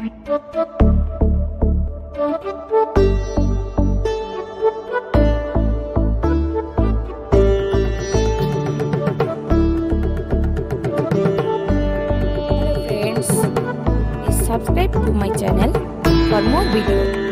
Friends, subscribe to my channel for more videos.